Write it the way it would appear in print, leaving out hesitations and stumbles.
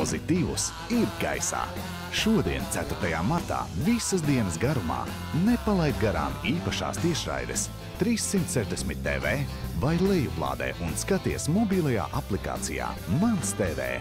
Pozitīvus ir gaisā. Šodien, 4. martā, visas dienas garumā nepalaid garām īpašās tiešraides 360TV vai lejuplādē un skaties mobilajā aplikācijā Mans TV.